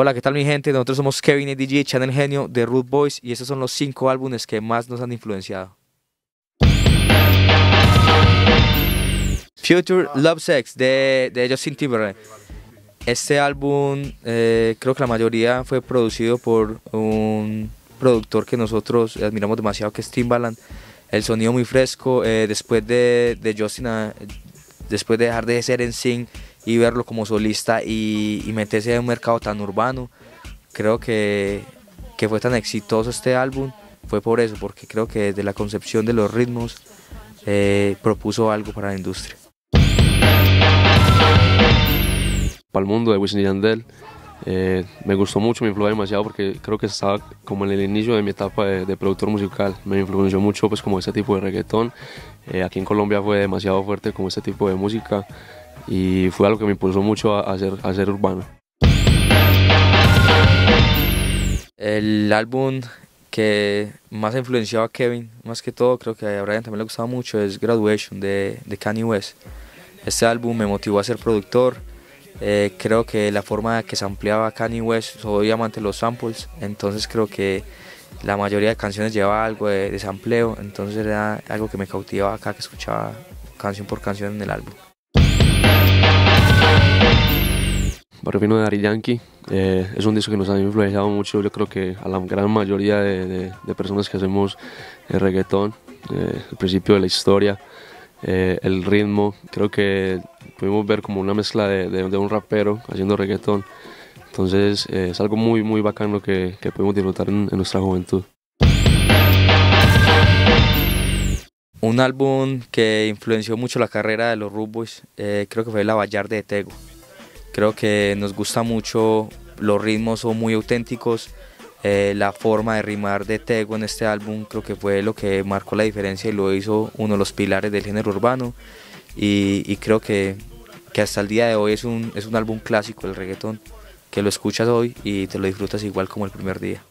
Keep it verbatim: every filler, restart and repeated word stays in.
Hola, ¿qué tal mi gente? Nosotros somos Kevin A D G, Channel Genio, The Rudeboyz, y estos son los cinco álbumes que más nos han influenciado. Future Love Sex de, de Justin Timberlake. Este álbum eh, creo que la mayoría fue producido por un productor que nosotros admiramos demasiado, que es Timbaland. El sonido muy fresco, eh, después de, de Justin, eh, después de dejar de ser en sync y verlo como solista y, y meterse en un mercado tan urbano, creo que, que fue tan exitoso este álbum, fue por eso, porque creo que desde la concepción de los ritmos eh, propuso algo para la industria. Para el mundo de Wisin y Yandel, eh, me gustó mucho, me influyó demasiado porque creo que estaba como en el inicio de mi etapa de, de productor musical, me influenció mucho pues como ese tipo de reggaetón, eh, aquí en Colombia fue demasiado fuerte como ese tipo de música y fue algo que me impulsó mucho a, a, ser, a ser urbano. El álbum que más ha influenciado a Kevin, más que todo, creo que a Brian también le gustaba mucho, es Graduation de, de Kanye West. Este álbum me motivó a ser productor. Eh, creo que la forma que se ampliaba Kanye West, soy amante de los samples, entonces creo que la mayoría de canciones lleva algo de, de sampleo, entonces era algo que me cautivaba acá, que escuchaba canción por canción en el álbum. Barrio Fino de Daddy Yankee, eh, es un disco que nos ha influenciado mucho, yo creo que a la gran mayoría de, de, de personas que hacemos el reggaetón, eh, el principio de la historia. Eh, el ritmo, creo que pudimos ver como una mezcla de, de, de un rapero haciendo reggaetón, entonces eh, es algo muy muy bacano que, que pudimos disfrutar en, en nuestra juventud. Un álbum que influenció mucho la carrera de los Rudeboyz, eh, creo que fue El Abayarde de Tego. Creo que nos gusta mucho, los ritmos son muy auténticos, eh, la forma de rimar de Tego en este álbum creo que fue lo que marcó la diferencia y lo hizo uno de los pilares del género urbano y, y creo que, que hasta el día de hoy es un, es un álbum clásico del reggaetón, que lo escuchas hoy y te lo disfrutas igual como el primer día.